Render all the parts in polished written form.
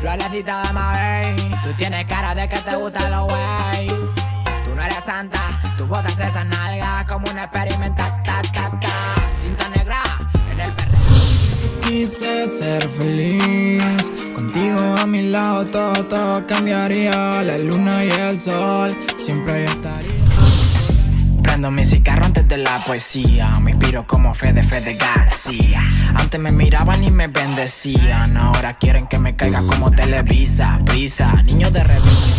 Florecita de Mabey, tú tienes cara de que te gusta lo wey. Tú no eres santa, tú botas esa nalga como una experimental. Cinta negra en el perro. Quise ser feliz, contigo a mi lado todo, todo cambiaría. La luna y el sol, siempre yo estaría. Prendo mi cigarro antes de la poesía, me inspiro como Fede García. Antes me miraban y me bendecían, ahora quieren que me caiga como Televisa. Prisa, niño de revista.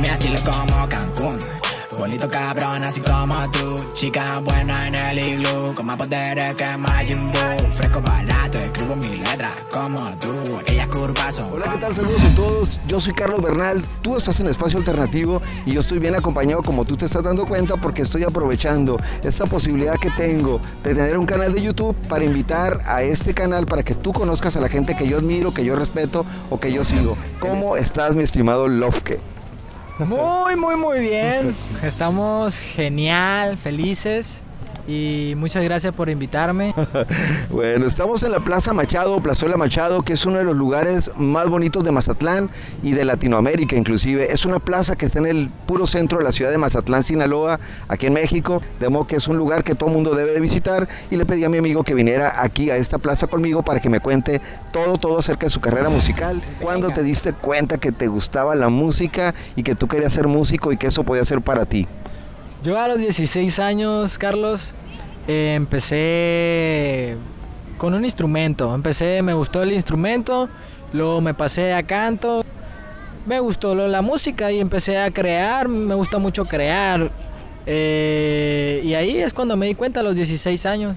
Mi estilo como Cancún, bonito cabrón así como tú. Chica buena en el iglú, con más poderes que Majin Bu. Fresco barato, escribo mis letras como tú, aquellas curvas son. Hola, ¿qué tal? Saludos a todos, yo soy Carlos Bernal, tú estás en Espacio Alternativo y yo estoy bien acompañado, como tú te estás dando cuenta, porque estoy aprovechando esta posibilidad que tengo de tener un canal de YouTube para invitar a este canal para que tú conozcas a la gente que yo admiro, que yo respeto o que yo sigo. ¿Cómo estás, mi estimado Lofke? Muy bien, estamos genial, felices y muchas gracias por invitarme. Bueno, estamos en la Plaza Machado, Plazuela Machado, que es uno de los lugares más bonitos de Mazatlán y de Latinoamérica inclusive. Es una plaza que está en el puro centro de la ciudad de Mazatlán, Sinaloa, aquí en México, de modo que es un lugar que todo el mundo debe de visitar y le pedí a mi amigo que viniera aquí a esta plaza conmigo para que me cuente todo acerca de su carrera musical. ¿Cuándo te diste cuenta que te gustaba la música y que tú querías ser músico y que eso podía ser para ti? Yo a los 16 años, Carlos, empecé con un instrumento. Me gustó el instrumento, luego me pasé a canto, me gustó la música y empecé a crear, me gusta mucho crear. Y ahí es cuando me di cuenta a los 16 años.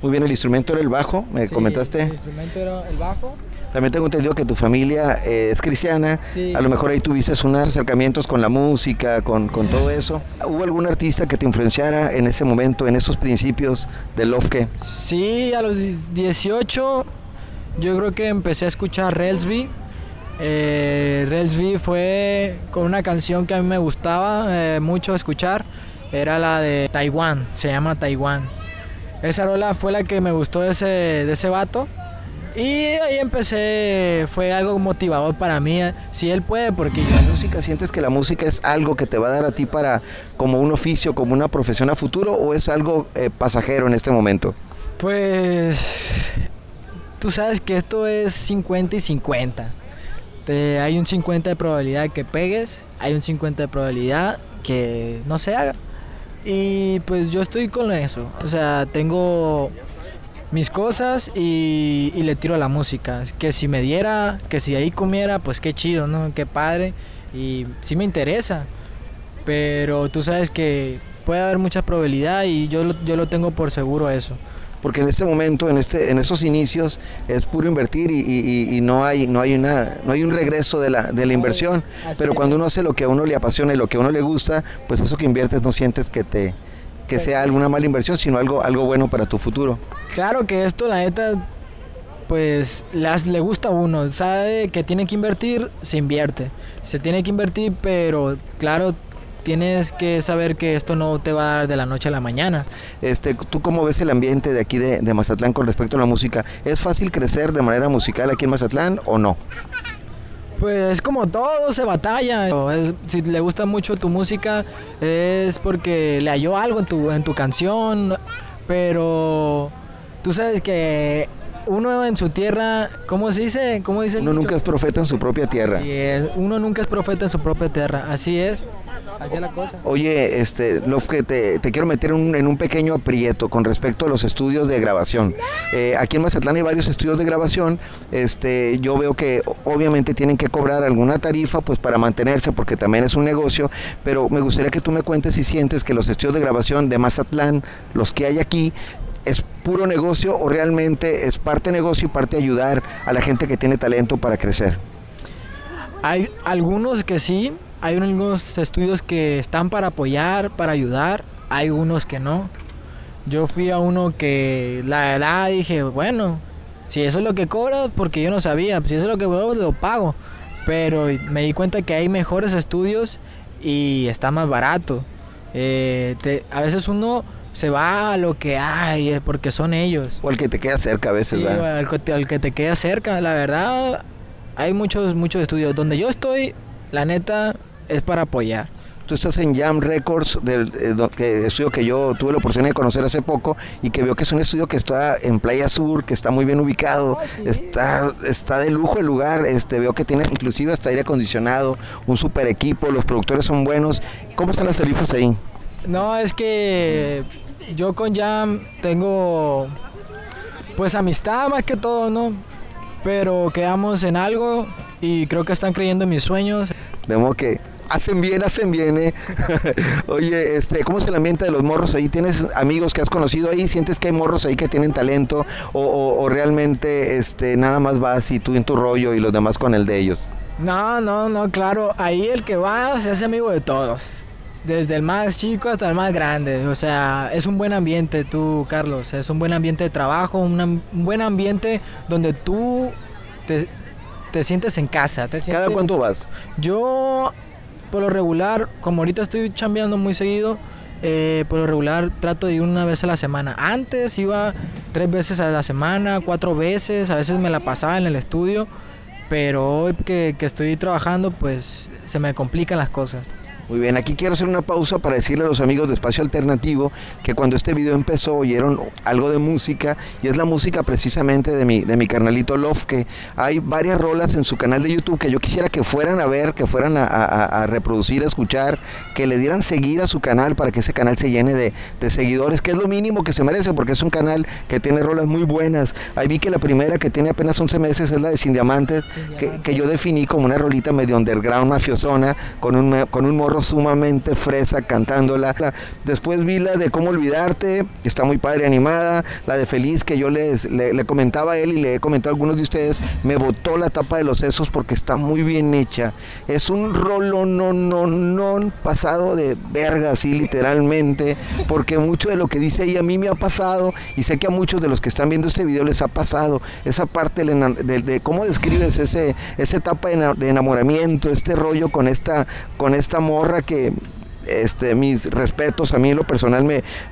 Muy bien, el instrumento era el bajo, me comentaste. El instrumento era el bajo. También tengo entendido que tu familia es cristiana, sí. A lo mejor ahí tuviste unos acercamientos con la música, con todo eso. ¿Hubo algún artista que te influenciara en ese momento, en esos principios de Lofke? Sí, a los 18 yo creo que empecé a escuchar Relsby. Relsby fue con una canción que a mí me gustaba mucho escuchar, era la de Taiwán, se llama Taiwán. Esa rola fue la que me gustó de ese vato. Y ahí empecé, fue algo motivador para mí, si él puede, porque yo... ¿La música, sientes que la música es algo que te va a dar a ti para, como un oficio, como una profesión a futuro, o es algo pasajero en este momento? Pues, tú sabes que esto es 50 y 50, hay un 50 de probabilidad que pegues, hay un 50 de probabilidad que no se haga, y pues yo estoy con eso, o sea, tengo... mis cosas y le tiro a la música, que si me diera, que si ahí comiera, pues qué chido, ¿no? Qué padre, y sí me interesa, pero tú sabes que puede haber mucha probabilidad y yo lo tengo por seguro eso. Porque en este momento, en esos inicios, es puro invertir y no hay un regreso de la inversión, pero cuando uno hace lo que a uno le apasiona y lo que a uno le gusta, pues eso que inviertes no sientes que te... que sea alguna mala inversión, sino algo bueno para tu futuro. Claro que esto, la neta, pues le gusta a uno, sabe que tiene que invertir, se invierte. Se tiene que invertir, pero claro, tienes que saber que esto no te va a dar de la noche a la mañana. ¿Tú cómo ves el ambiente de aquí de Mazatlán con respecto a la música? ¿Es fácil crecer de manera musical aquí en Mazatlán o no? Pues como todo, se batalla. Si le gusta mucho tu música es porque le halló algo en tu canción, pero tú sabes que uno en su tierra, ¿cómo se dice? ¿Cómo dice? Uno nunca es profeta en su propia tierra. Así es, uno nunca es profeta en su propia tierra, así es. Así es la cosa. Oye, Lofke, te quiero meter en un pequeño aprieto con respecto a los estudios de grabación. Aquí en Mazatlán hay varios estudios de grabación. Yo veo que obviamente tienen que cobrar alguna tarifa pues para mantenerse, porque también es un negocio, pero me gustaría que tú me cuentes si sientes que los estudios de grabación de Mazatlán, los que hay aquí, ¿es puro negocio o realmente es parte negocio y parte ayudar a la gente que tiene talento para crecer? Hay algunos que sí. Hay unos estudios que están para apoyar, para ayudar, hay unos que no. Yo fui a uno que la verdad dije, bueno, si eso es lo que cobra, porque yo no sabía, si eso es lo que cobra, lo pago. Pero me di cuenta que hay mejores estudios y está más barato. A veces uno se va a lo que hay, porque son ellos. O al que te queda cerca a veces, sí, ¿verdad? Al que te queda cerca, la verdad... Hay muchos estudios. Donde yo estoy, la neta, es para apoyar. Tú estás en Jam Records, del estudio que yo tuve la oportunidad de conocer hace poco, y que veo que es un estudio que está en Playa Sur, que está muy bien ubicado, está de lujo el lugar, veo que tiene inclusive hasta aire acondicionado, un super equipo, los productores son buenos. ¿Cómo están las tarifas ahí? No, es que yo con Jam tengo pues amistad más que todo, ¿no? Pero quedamos en algo y creo que están creyendo en mis sueños. De modo que hacen bien, ¿eh? Oye, ¿cómo es el ambiente de los morros ahí? ¿Tienes amigos que has conocido ahí? ¿Sientes que hay morros ahí que tienen talento? ¿O realmente nada más vas y tú en tu rollo y los demás con el de ellos? No, claro. Ahí el que va se hace amigo de todos. Desde el más chico hasta el más grande. O sea, es un buen ambiente tú, Carlos. Es un buen ambiente de trabajo, un buen ambiente donde tú te sientes en casa. ¿Cada cuánto vas? Yo... Por lo regular, como ahorita estoy chambeando muy seguido, por lo regular trato de ir una vez a la semana. Antes iba 3 veces a la semana, 4 veces, a veces me la pasaba en el estudio, pero hoy que estoy trabajando, pues se me complican las cosas. Muy bien, aquí quiero hacer una pausa para decirle a los amigos de Espacio Alternativo que cuando este video empezó oyeron algo de música, y es la música precisamente de mi carnalito Lofke. Hay varias rolas en su canal de YouTube que yo quisiera que fueran a ver, que fueran a reproducir, a escuchar, que le dieran seguir a su canal para que ese canal se llene de seguidores, que es lo mínimo que se merece, porque es un canal que tiene rolas muy buenas. Ahí vi que la primera, que tiene apenas 11 meses, es la de Sin Diamantes, que yo definí como una rolita medio underground, mafiosona, con un morro sumamente fresa cantándola. Después vi la de Cómo Olvidarte, que está muy padre animada, la de Feliz, que yo le comentaba a él y le comentó a algunos de ustedes, me botó la tapa de los sesos porque está muy bien hecha. Es un rolo no pasado de verga, así literalmente, porque mucho de lo que dice ella a mí me ha pasado, y sé que a muchos de los que están viendo este video les ha pasado. Esa parte de cómo describes esa etapa de enamoramiento, este rollo con esta morra que mis respetos, a mí en lo personal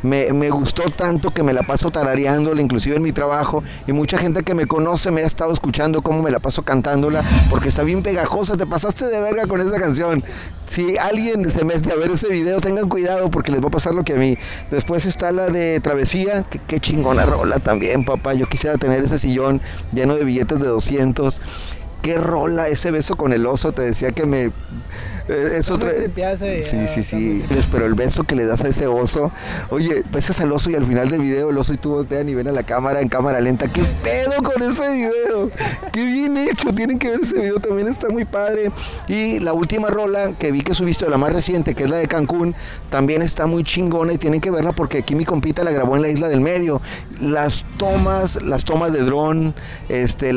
me gustó tanto que me la paso tarareándola, inclusive en mi trabajo, y mucha gente que me conoce me ha estado escuchando cómo me la paso cantándola, porque está bien pegajosa. Te pasaste de verga con esa canción. Si alguien se mete a ver ese video, tengan cuidado porque les va a pasar lo que a mí. Después está la de Travesía, que qué chingona rola también, papá. Yo quisiera tener ese sillón lleno de billetes de 200. Qué rola, ese beso con el oso, te decía que me... es otra... Sí. Pero el beso que le das a ese oso. Oye, besas al oso y al final del video el oso y tú voltean y ven a la cámara en cámara lenta. ¡Qué pedo con ese video! ¡Qué bien hecho! Tienen que ver ese video, también está muy padre. Y la última rola que vi que subiste, la más reciente, que es la de Cancún, también está muy chingona y tienen que verla porque aquí mi compita la grabó en la Isla del Medio. Las tomas de dron,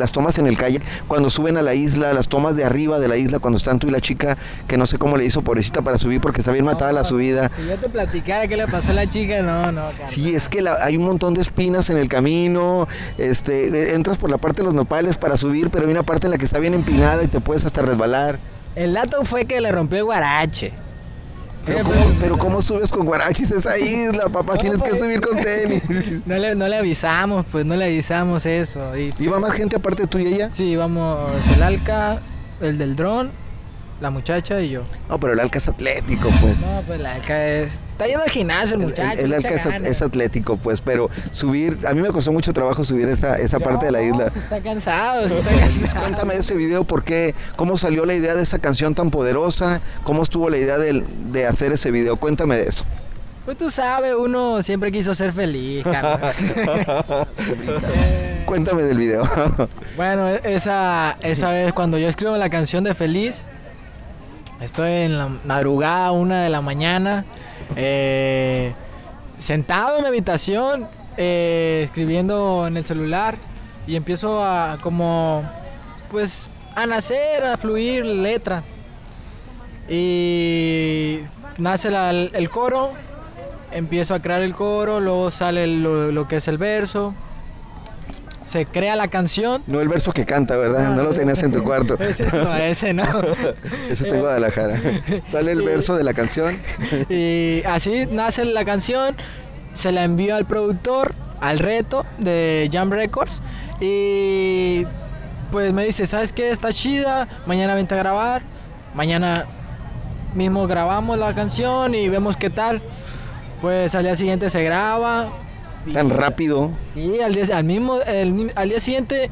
las tomas en el calle, cuando suben a la isla, las tomas de arriba de la isla, cuando están tú y la chica, que no sé cómo le hizo pobrecita para subir porque está bien matada la subida. Si yo te platicara qué le pasó a la chica, Carlos. Sí, es que hay un montón de espinas en el camino, entras por la parte de los nopales para subir, pero hay una parte en la que está bien empinada y te puedes hasta resbalar. El dato fue que le rompió el guarache. Pero ¿cómo subes con guarachis esa isla, papá? Tienes que subir con tenis. No le avisamos, pues no le avisamos eso. ¿Iba más gente aparte de tú y ella? Sí, íbamos el Alca, el del dron, la muchacha y yo. No, pero el Alca es atlético, pues. No, pues el Alca es... Está yendo al gimnasio el muchacho. El Alca es atlético, pues, pero subir... A mí me costó mucho trabajo subir esa parte de la isla. Se está cansado. Cuéntame ese video, ¿por qué? ¿Cómo salió la idea de esa canción tan poderosa? ¿Cómo estuvo la idea de hacer ese video? Cuéntame de eso. Pues tú sabes, uno siempre quiso ser feliz, Carlos. Cuéntame del video. Bueno, esa vez cuando yo escribo la canción de Feliz... Estoy en la madrugada, 1 de la mañana, sentado en mi habitación, escribiendo en el celular, y empiezo a nacer, a fluir letra. Y nace el coro, empiezo a crear el coro, luego sale lo que es el verso. Se crea la canción. No el verso que canta, ¿verdad? No lo tenías en tu cuarto. Ese no. Ese está en Guadalajara. Sale el verso de la canción. Y así nace la canción. Se la envío al productor, al Reto de Jam Records. Y pues me dice, ¿sabes qué? Está chida, mañana vente a grabar, mañana mismo grabamos la canción y vemos qué tal. Pues al día siguiente se graba. ¿Tan rápido? Sí, al día siguiente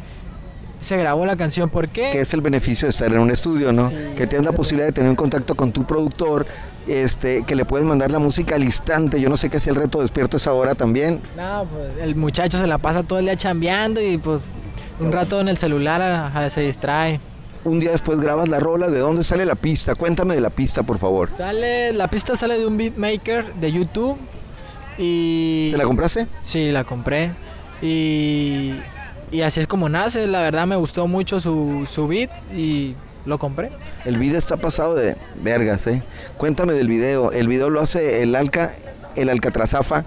se grabó la canción. ¿Por qué? Que es el beneficio de estar en un estudio, ¿no? Sí, que tienes la posibilidad de tener un contacto con tu productor, que le puedes mandar la música al instante. Yo no sé qué es el reto despierto esa hora también. No, pues el muchacho se la pasa todo el día chambeando y pues un rato en el celular se distrae. Un día después grabas la rola. ¿De dónde sale la pista? Cuéntame de la pista, por favor. La pista sale de un beatmaker de YouTube. Y... ¿Te la compraste? Sí, la compré. Y así es como nace. La verdad me gustó mucho su beat y lo compré. El beat está pasado de vergas, ¿eh? Cuéntame del video. El video lo hace el Alcatrazafa.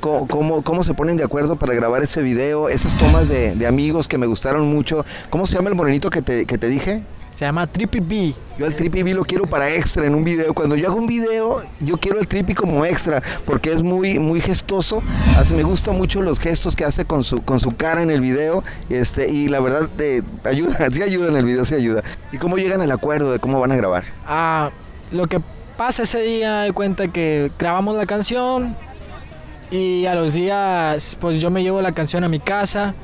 ¿Cómo se ponen de acuerdo para grabar ese video? Esas tomas de amigos que me gustaron mucho. ¿Cómo se llama el morenito que te dije? Se llama Trippy B. Yo al Trippy B lo quiero para extra en un video. Cuando yo hago un video, yo quiero al Trippy como extra, porque es muy, muy gestoso. Me gustan mucho los gestos que hace con su cara en el video. Y la verdad, sí ayuda en el video, sí ayuda. ¿Y cómo llegan al acuerdo de cómo van a grabar? Lo que pasa ese día, de cuenta que grabamos la canción y a los días, pues yo me llevo la canción a mi casa.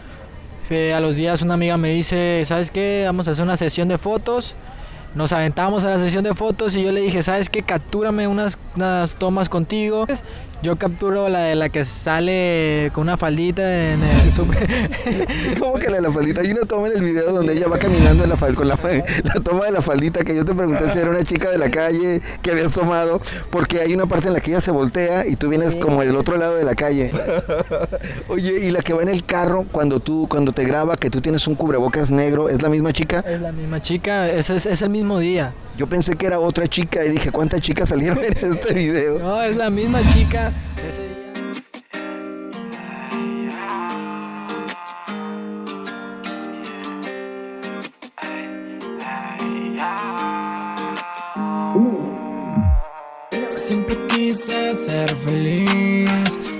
A los días una amiga me dice, ¿sabes qué? Vamos a hacer una sesión de fotos. Nos aventamos a la sesión de fotos y yo le dije, ¿sabes qué? Captúrame unas tomas contigo. Yo capturo la de la que sale con una faldita en el super... ¿Cómo que la faldita? Hay una toma en el video donde ella va caminando en la toma de la faldita, que yo te pregunté si era una chica de la calle que habías tomado, porque hay una parte en la que ella se voltea y tú vienes como del otro lado de la calle. Oye, y la que va en el carro cuando te graba, que tú tienes un cubrebocas negro, ¿es la misma chica? Es la misma chica, es el mismo día. Yo pensé que era otra chica y dije, ¿cuántas chicas salieron en este video? No, es la misma chica. Ese día. Siempre quise ser feliz.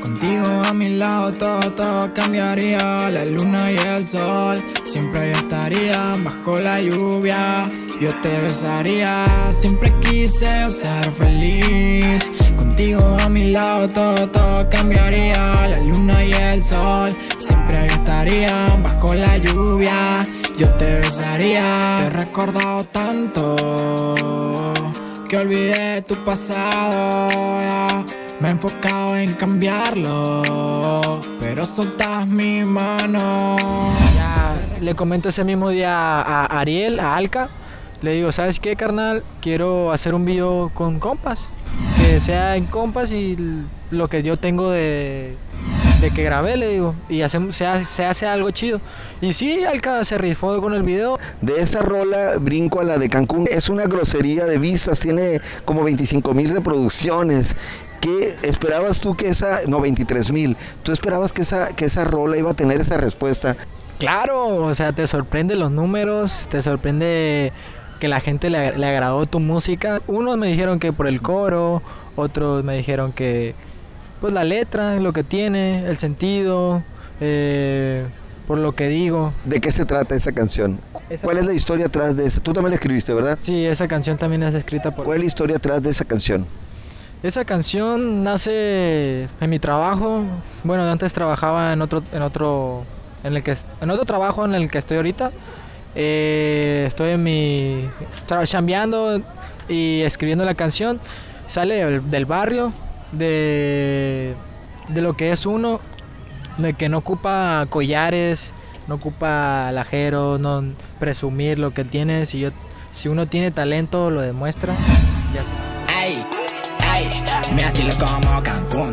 Contigo a mi lado todo cambiaría. La luna y el sol. Siempre yo estaría bajo la lluvia. Yo te besaría. Siempre quise ser feliz. Contigo a mi lado todo cambiaría. La luna y el sol siempre estarían bajo la lluvia. Yo te besaría. Te he recordado tanto que olvidé tu pasado. Me he enfocado en cambiarlo, pero soltás mi mano. Ya, le comento ese mismo día a Ariel, a Alca. Le digo, ¿sabes qué, carnal? Quiero hacer un video con compas. Que sea en compas y lo que yo tengo de que grabé, le digo. Y se hace algo chido. Y sí, Alca se rifó con el video. De esa rola brinco a la de Cancún. Es una grosería de vistas. Tiene como 25,000 reproducciones. ¿Qué esperabas tú que esa... No, 23,000. ¿Tú esperabas que esa rola iba a tener esa respuesta? Claro, o sea, te sorprende los números. Te sorprende... que la gente le agradó tu música. Unos me dijeron que por el coro, otros me dijeron que pues la letra, lo que tiene, el sentido, por lo que digo. ¿De qué se trata esa canción? ¿Cuál es la historia atrás de esa? Tú también la escribiste, ¿verdad? Sí, esa canción también es escrita por... ¿Cuál es la historia atrás de esa canción? Esa canción nace en mi trabajo. Bueno, antes trabajaba en otro trabajo en el que estoy ahorita. Estoy en mi chambeando y escribiendo la canción. Sale del barrio, de lo que es uno, de que no ocupa collares, no ocupa alajeros, no presumir lo que tiene. Si uno tiene talento, lo demuestra. Ya sé. Ay, ay, me estilo como Cancún.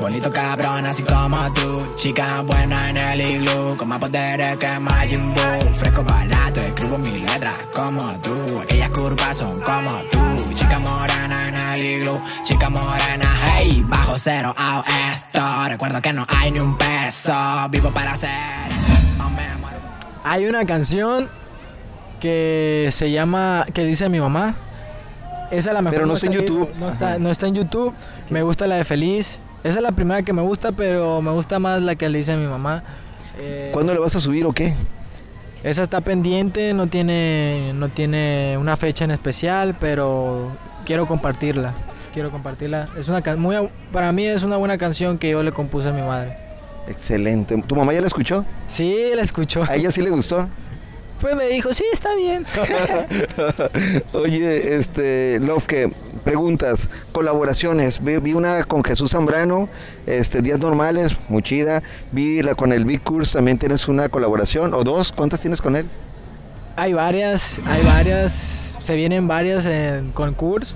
Bonito cabrón así como tú, chica buena en el iglú, con más poderes que Majin Bu, fresco barato, escribo mis letras como tú, aquellas curvas son como tú, chica morena en el iglú, chica morena, hey, bajo cero a esto, recuerdo que no hay ni un peso, vivo para hacer, no me muero. Hay una canción que se llama, que dice mi mamá, esa es la mejor. Pero no está en YouTube. No está en YouTube, me gusta la de Feliz. Esa es la primera que me gusta, pero me gusta más la que le hice a mi mamá. ¿Cuándo le vas a subir o qué? Esa está pendiente, no tiene una fecha en especial, pero quiero compartirla. Es una para mí es una buena canción que yo le compuse a mi madre. Excelente. ¿Tu mamá ya la escuchó? Sí, la escuchó. ¿A ella sí le gustó? Pues me dijo, sí, está bien. Oye, Lofke, preguntas, colaboraciones. Vi una con Jesús Zambrano, Días Normales, muy chida. Vi la con el Big Curse, también tienes una colaboración, o dos. ¿Cuántas tienes con él? Hay varias. Se vienen varias con Curse.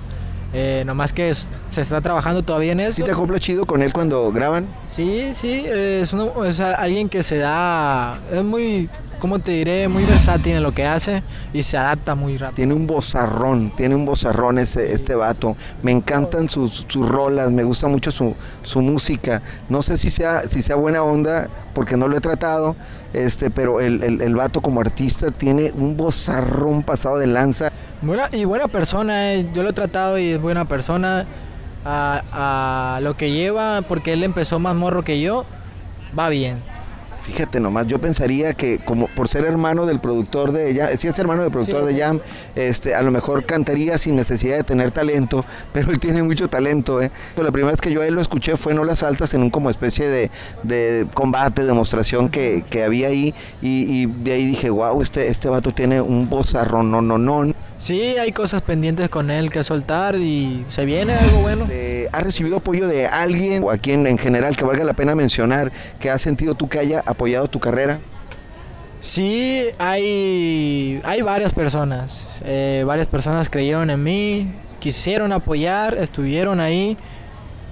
Nomás que se está trabajando todavía en eso. ¿Sí te acoplas chido con él cuando graban? Sí, sí, es alguien que se da, es muy, ¿cómo te diré? Muy versátil en lo que hace y se adapta muy rápido. Tiene un vozarrón este vato. Me encantan sus rolas, me gusta mucho su música. No sé si sea buena onda porque no lo he tratado, pero el vato como artista tiene un vozarrón pasado de lanza. Buena persona, yo lo he tratado y es buena persona a lo que lleva, porque él empezó más morro que yo, va bien. Fíjate nomás, yo pensaría que como por ser hermano del productor de Jam, si es hermano del productor de Jam, a lo mejor cantaría sin necesidad de tener talento, pero él tiene mucho talento, ¿eh? La primera vez que yo a él lo escuché fue en Olas Altas, en un como especie de combate, demostración que había ahí, y de ahí dije, wow, este vato tiene un vozarrón, Sí, hay cosas pendientes con él que soltar y se viene algo bueno. ¿Has recibido apoyo de alguien o a quien en general que valga la pena mencionar que has sentido tú que haya apoyado tu carrera? Sí, hay varias personas. Varias personas creyeron en mí, quisieron apoyar, estuvieron ahí.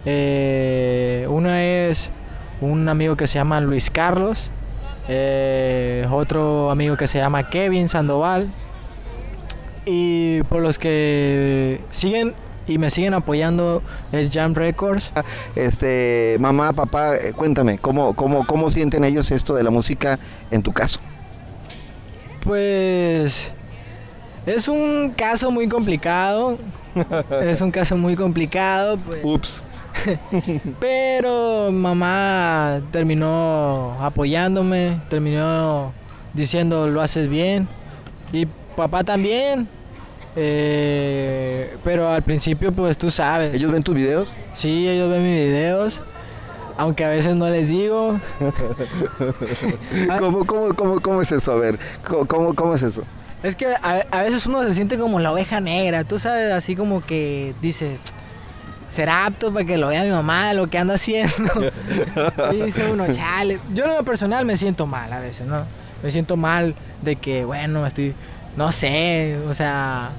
Una es un amigo que se llama Luis Carlos, otro amigo que se llama Kevin Sandoval. Y por los que siguen y me siguen apoyando es Jam Records. Mamá, papá, cuéntame, ¿cómo sienten ellos esto de la música en tu caso? Pues es un caso muy complicado. Pues. Ups. Pero mamá terminó apoyándome, terminó diciendo lo haces bien. Y papá también, pero al principio pues tú sabes. ¿Ellos ven tus videos? Sí, ellos ven mis videos, aunque a veces no les digo. ¿Cómo es eso? A ver, ¿cómo es eso? Es que a veces uno se siente como la oveja negra, tú sabes, así como que dices, será apto para que lo vea mi mamá lo que ando haciendo. Y dice uno, chale. Yo en lo personal me siento mal a veces, ¿no? Me siento mal de que, bueno, estoy... No sé, o sea,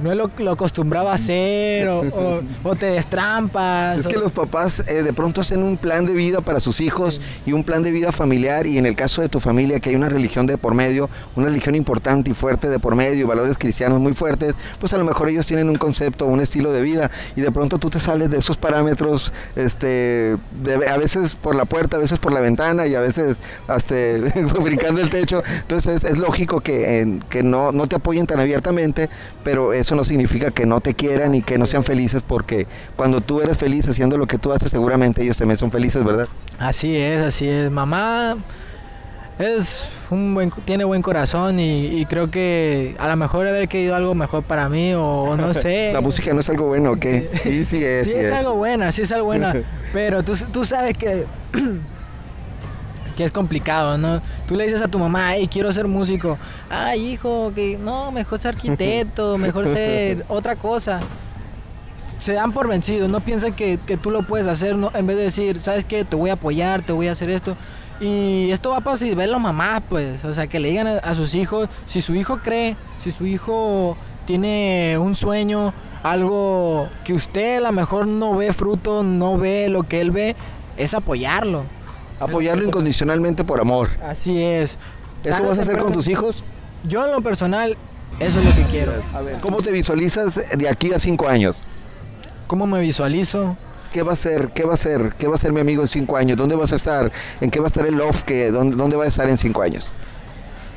no es lo acostumbraba a hacer o te destrampas. Es que los papás de pronto hacen un plan de vida para sus hijos y un plan de vida familiar, y en el caso de tu familia que hay una religión de por medio, una religión importante y fuerte de por medio, valores cristianos muy fuertes, pues a lo mejor ellos tienen un concepto, un estilo de vida, y de pronto tú te sales de esos parámetros, a veces por la puerta, a veces por la ventana y a veces hasta brincando el techo. Entonces es lógico que no te apoyen tan abiertamente, pero eso no significa que no te quieran y que no sean felices, porque cuando tú eres feliz haciendo lo que tú haces, seguramente ellos también son felices, ¿verdad? Así es. Mamá tiene buen corazón y creo que a lo mejor haber querido algo mejor para mí o no sé. ¿La música no es algo bueno o qué? Sí, es algo buena, pero tú sabes que es complicado, ¿no? Tú le dices a tu mamá, ay, quiero ser músico. Ay, hijo, que no, mejor ser arquitecto, mejor ser otra cosa. Se dan por vencidos, no piensan que tú lo puedes hacer, ¿no? En vez de decir, ¿sabes qué? Te voy a apoyar, te voy a hacer esto. Y esto va para si ven los mamás, pues, o sea, que le digan a sus hijos, si su hijo cree, si su hijo tiene un sueño, algo que usted a lo mejor no ve fruto, no ve lo que él ve, es apoyarlo. Apoyarlo incondicionalmente por amor. Así es. ¿Eso vas a hacer con tus hijos? Yo en lo personal, eso es lo que quiero. A ver, ¿cómo te visualizas de aquí a 5 años? ¿Cómo me visualizo? ¿Qué va a ser? ¿Qué va a ser mi amigo en 5 años? ¿Dónde vas a estar? ¿En qué va a estar el Lofke? ¿Dónde va a estar en 5 años?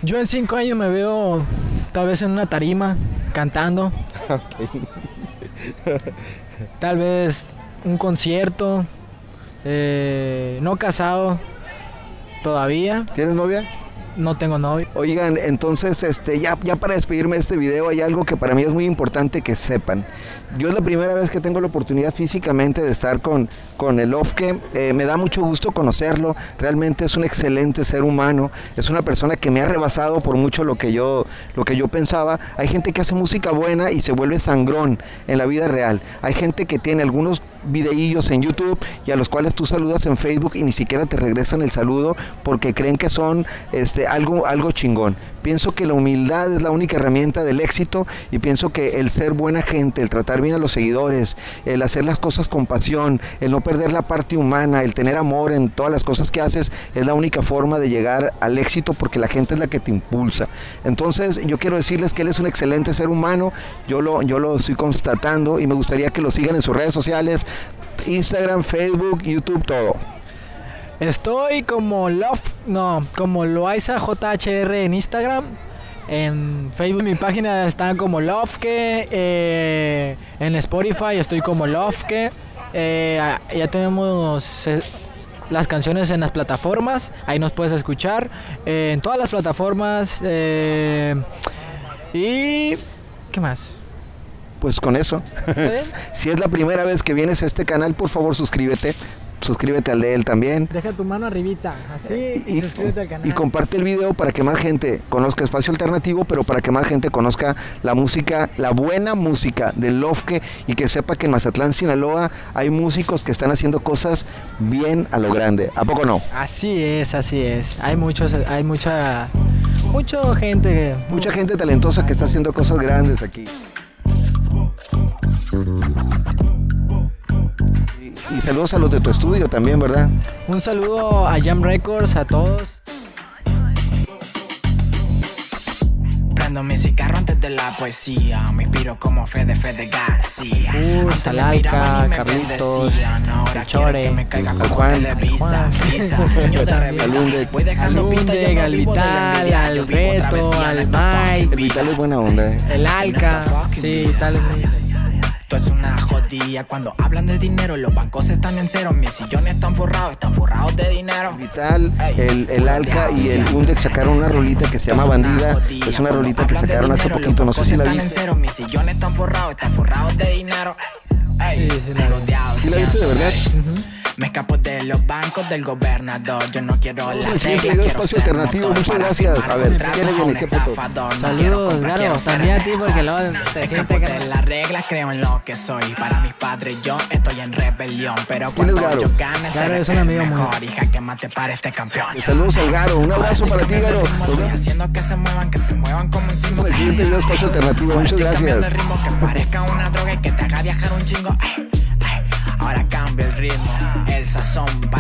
Yo en 5 años me veo tal vez en una tarima, cantando. Tal vez un concierto. No casado todavía. ¿Tienes novia? No tengo novio. Oigan, entonces ya para despedirme de este video hay algo que para mí es muy importante que sepan. Yo es la primera vez que tengo la oportunidad físicamente de estar con el Lofke. Me da mucho gusto conocerlo. Realmente es un excelente ser humano. Es una persona que me ha rebasado por mucho lo que yo pensaba. Hay gente que hace música buena y se vuelve sangrón en la vida real. Hay gente que tiene algunos videillos en YouTube y a los cuales tú saludas en Facebook y ni siquiera te regresan el saludo porque creen que son algo chingón. Pienso que la humildad es la única herramienta del éxito y pienso que el ser buena gente, el tratar bien a los seguidores, el hacer las cosas con pasión, el no perder la parte humana, el tener amor en todas las cosas que haces es la única forma de llegar al éxito porque la gente es la que te impulsa. Entonces yo quiero decirles que él es un excelente ser humano, yo lo estoy constatando y me gustaría que lo sigan en sus redes sociales, Instagram, Facebook, YouTube, todo. Estoy como LoaizaJHR en Instagram. En Facebook mi página está como Lofke. En Spotify estoy como Lofke. Ya tenemos las canciones en las plataformas. Ahí nos puedes escuchar. En todas las plataformas. ¿Y qué más? Pues con eso. Si es la primera vez que vienes a este canal, por favor suscríbete. Suscríbete al de él también. Deja tu mano arribita, así, y suscríbete al canal. Y comparte el video para que más gente conozca Espacio Alternativo, pero para que más gente conozca la música, la buena música del Lofke, y que sepa que en Mazatlán, Sinaloa, hay músicos que están haciendo cosas bien a lo grande. ¿A poco no? Así es, así es. Hay mucha gente talentosa que está haciendo cosas grandes aquí. Y saludos a los de tu estudio también, ¿verdad? Un saludo a Jam Records, a todos. Prendo mi cigarro antes de la poesía. Me inspiro como Fede García. Curta, Alca, Carlitos, Cachore, Juan, Lubindeg, Alvital, Alberto, Almighty. Alvital es buena onda, ¿eh? El Alca, sí, tal vez. Es una jodida. Cuando hablan de dinero, los bancos están en cero. Mis sillones están forrados de dinero. Vital, el Alca y el Undex sacaron una rolita que se llama Bandida. Es una rolita que sacaron hace poquito, no sé si la viste. Mis sillones están forrados de dinero. Sí, sí la viste de verdad. Me escapo de los bancos del gobernador. Yo no quiero la regla, quiero Espacio Alternativo. Muchas gracias. A ver, ¿qué foto? Saludos, Garo. También a ti porque luego te sientes que... de las reglas, creo en lo que soy. Para mis padres yo estoy en rebelión. Pero cuando yo gane, seré el mejor. Hija, que más te pare este campeón. Saludos al Garo. Un abrazo para ti, Garo. Haciendo que se muevan como un cimo. El siguiente video Espacio Alternativo. Muchas gracias. El ritmo que parezca una droga y que te haga viajar un chingo. Ahora cambia el ritmo, el sazón